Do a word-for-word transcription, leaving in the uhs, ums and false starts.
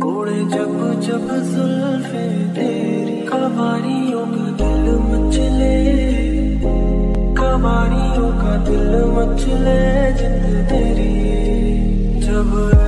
कोड़े जब जब जुल्फे तेरी कवारियों का दिल मचले, कवारियों का दिल मचले जिंद तेरी जब